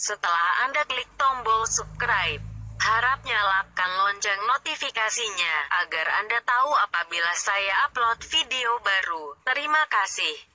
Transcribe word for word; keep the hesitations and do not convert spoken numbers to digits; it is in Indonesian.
Setelah Anda klik tombol subscribe, harap nyalakan lonceng notifikasinya agar Anda tahu apabila saya upload video baru. Terima kasih.